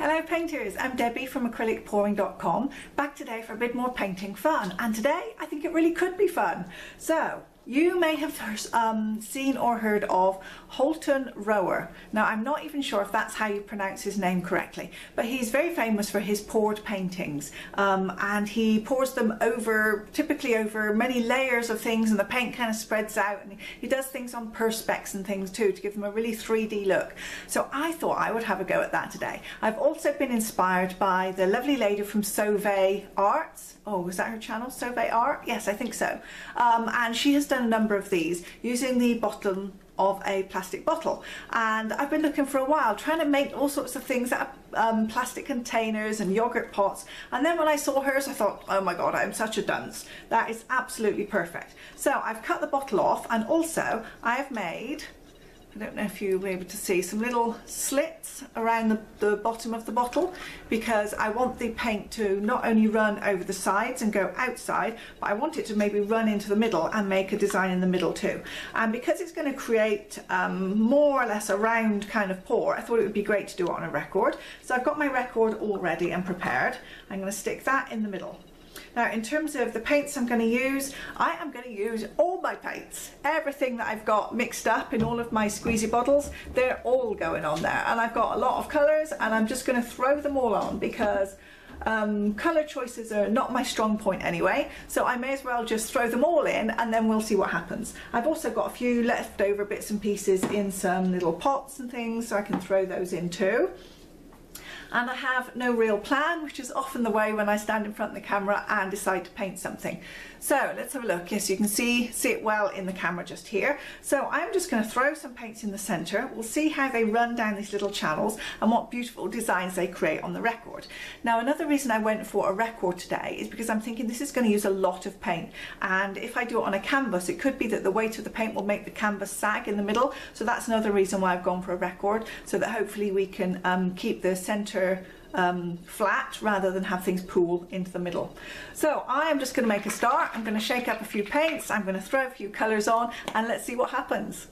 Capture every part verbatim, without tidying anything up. Hello painters, I'm Debbie from acrylic pouring dot com, back today for a bit more painting fun, and today I think it really could be fun. So you may have um, seen or heard of Holton Rower. Now I'm not even sure if that's how you pronounce his name correctly, but he's very famous for his poured paintings, um, and he pours them over, typically over many layers of things, and the paint kind of spreads out, and he does things on perspex and things too to give them a really three D look. So I thought I would have a go at that today. I've also been inspired by the lovely lady from Sauve Arts. Oh, was that her channel, Sauve Art? Yes, I think so. Um, and she has done a number of these using the bottom of a plastic bottle, and I've been looking for a while trying to make all sorts of things out of um, plastic containers and yogurt pots, and then when I saw hers I thought, oh my god, I'm such a dunce, that is absolutely perfect. So I've cut the bottle off, and also I've made, I don't know if you'll be able to see, some little slits around the, the bottom of the bottle, because I want the paint to not only run over the sides and go outside, but I want it to maybe run into the middle and make a design in the middle too. And because it's going to create um, more or less a round kind of pour, I thought it would be great to do it on a record. So I've got my record all ready and prepared. I'm going to stick that in the middle. Now in terms of the paints I'm going to use, I am going to use all my paints. Everything that I've got mixed up in all of my squeezy bottles, they're all going on there, and I've got a lot of colours, and I'm just going to throw them all on because um, colour choices are not my strong point anyway, so I may as well just throw them all in and then we'll see what happens. I've also got a few leftover bits and pieces in some little pots and things, so I can throw those in too. And I have no real plan, which is often the way when I stand in front of the camera and decide to paint something. So let's have a look. Yes, you can see, see it well in the camera just here. So I'm just going to throw some paints in the centre. We'll see how they run down these little channels and what beautiful designs they create on the record. Now another reason I went for a record today is because I'm thinking this is going to use a lot of paint, and if I do it on a canvas it could be that the weight of the paint will make the canvas sag in the middle, so that's another reason why I've gone for a record, so that hopefully we can um, keep the centre Um, flat rather than have things pool into the middle. So I am just going to make a start. I'm going to shake up a few paints, I'm going to throw a few colours on, and let's see what happens.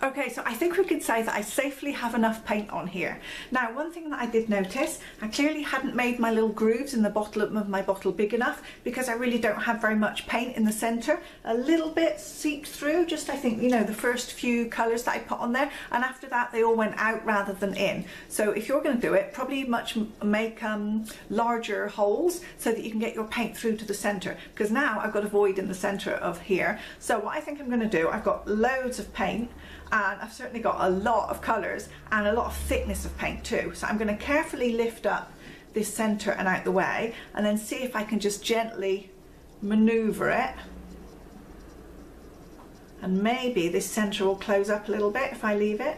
Okay, so I think we could say that I safely have enough paint on here. Now, one thing that I did notice, I clearly hadn't made my little grooves in the bottom of my bottle big enough because I really don't have very much paint in the centre. A little bit seeped through, just I think, you know, the first few colours that I put on there, and after that they all went out rather than in. So if you're going to do it, probably much make um, larger holes so that you can get your paint through to the centre, because now I've got a void in the centre of here. So what I think I'm going to do, I've got loads of paint, and I've certainly got a lot of colours and a lot of thickness of paint too. So I'm going to carefully lift up this centre and out the way, and then see if I can just gently manoeuvre it. And maybe this centre will close up a little bit if I leave it.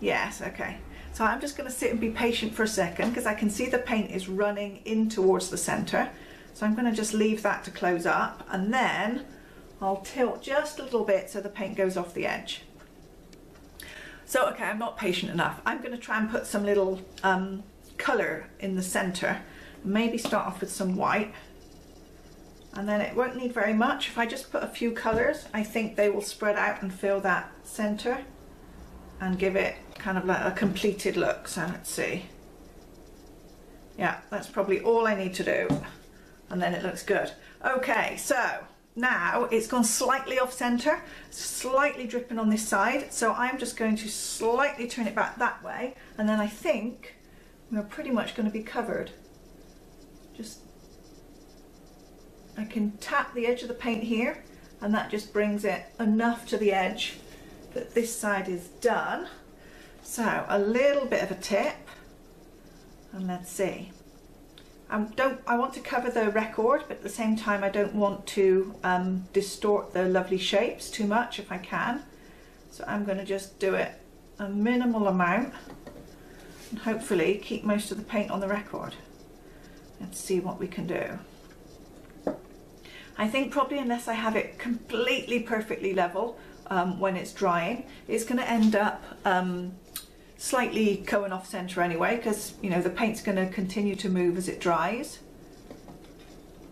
Yes, okay. So I'm just going to sit and be patient for a second, because I can see the paint is running in towards the centre. So I'm going to just leave that to close up, and then I'll tilt just a little bit so the paint goes off the edge. So okay, I'm not patient enough. I'm going to try and put some little um, colour in the centre. Maybe start off with some white, and then it won't need very much. If I just put a few colours, I think they will spread out and fill that centre and give it kind of like a completed look. So let's see. Yeah, that's probably all I need to do, and then it looks good. Okay, so now it's gone slightly off center, slightly dripping on this side, so I'm just going to slightly turn it back that way, and then I think we're pretty much going to be covered. Just I can tap the edge of the paint here, and that just brings it enough to the edge that this side is done. So a little bit of a tip, and let's see. Um, don't, I want to cover the record, but at the same time I don't want to um, distort the lovely shapes too much if I can. So I'm going to just do it a minimal amount and hopefully keep most of the paint on the record. Let's see what we can do. I think probably unless I have it completely perfectly level um, when it's drying, it's going to end up um, slightly going off center anyway, because you know the paint's going to continue to move as it dries,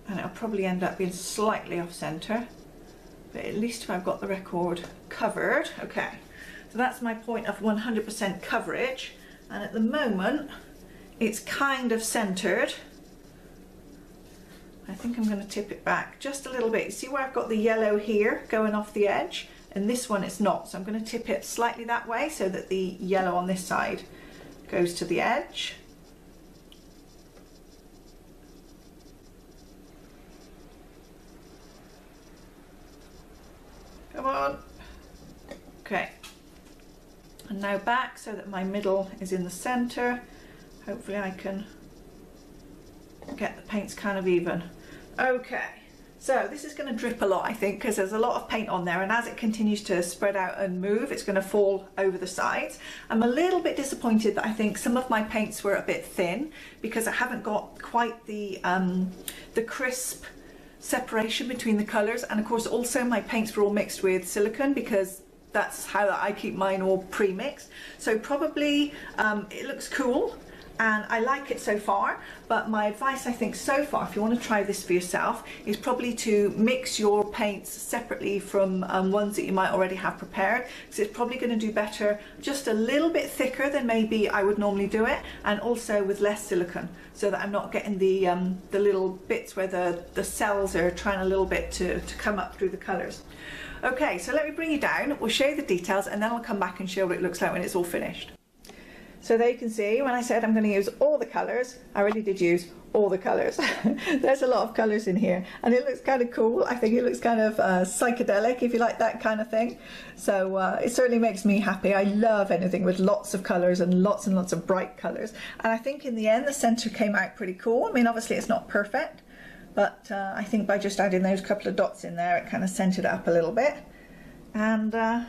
and it'll probably end up being slightly off center, but at least if I've got the record covered. Okay, so that's my point of one hundred percent coverage, and at the moment it's kind of centered. I think I'm going to tip it back just a little bit. See where I've got the yellow here going off the edge? And this one it's not, so I'm going to tip it slightly that way so that the yellow on this side goes to the edge. Come on. Okay, and now back so that my middle is in the center. Hopefully I can get the paints kind of even. Okay, so this is going to drip a lot, I think, because there's a lot of paint on there, and as it continues to spread out and move, it's going to fall over the sides. I'm a little bit disappointed that I think some of my paints were a bit thin, because I haven't got quite the um, the crisp separation between the colours, and of course also my paints were all mixed with silicone, because that's how I keep mine all pre-mixed. So probably um, it looks cool, and I like it so far, but my advice I think so far, if you want to try this for yourself, is probably to mix your paints separately from um, ones that you might already have prepared, because it's probably going to do better just a little bit thicker than maybe I would normally do it, and also with less silicone, so that I'm not getting the um, the little bits where the, the cells are trying a little bit to, to come up through the colours. Okay, so let me bring you down, we'll show you the details, and then I'll come back and show what it looks like when it's all finished. So there you can see, when I said I'm going to use all the colours, I really did use all the colours. There's a lot of colours in here, and it looks kind of cool. I think it looks kind of uh, psychedelic, if you like that kind of thing. So uh, it certainly makes me happy. I love anything with lots of colours and lots and lots of bright colours. And I think in the end the centre came out pretty cool. I mean, obviously it's not perfect, but uh, I think by just adding those couple of dots in there, it kind of centred up a little bit. And Uh,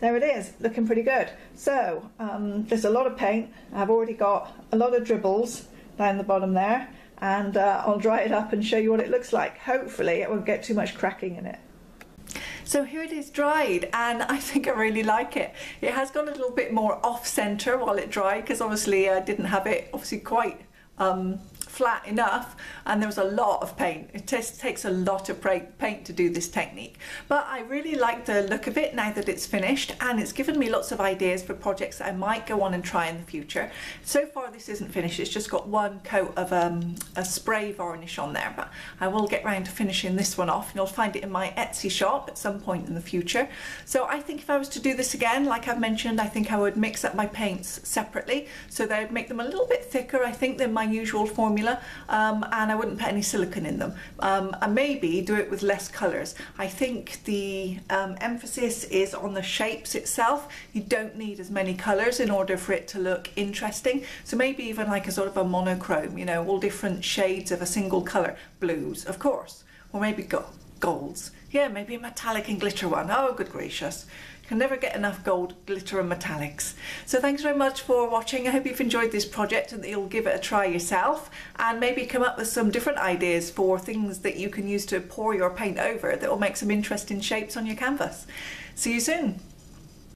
there it is, looking pretty good. So um, there's a lot of paint. I've already got a lot of dribbles down the bottom there, and uh, I'll dry it up and show you what it looks like. Hopefully it won't get too much cracking in it. So here it is dried, and I think I really like it. It has gone a little bit more off center while it dried, because obviously I didn't have it obviously quite um, flat enough, and there was a lot of paint. It just takes a lot of paint to do this technique, but I really like the look of it now that it's finished, and it's given me lots of ideas for projects that I might go on and try in the future. So far this isn't finished, it's just got one coat of um, a spray varnish on there, but I will get round to finishing this one off, and you'll find it in my Etsy shop at some point in the future. So I think if I was to do this again, like I've mentioned, I think I would mix up my paints separately so that I'd make them a little bit thicker, I think, than my usual formula, um, and I wouldn't put any silicone in them, um, and maybe do it with less colours. I think the um, emphasis is on the shapes itself. You don't need as many colours in order for it to look interesting, so maybe even like a sort of a monochrome, you know, all different shades of a single colour, blues of course, or maybe go golds, yeah, maybe a metallic and glitter one. Oh good gracious, you can never get enough gold, glitter and metallics. So thanks very much for watching. I hope you've enjoyed this project and that you'll give it a try yourself, and maybe come up with some different ideas for things that you can use to pour your paint over that will make some interesting shapes on your canvas. See you soon.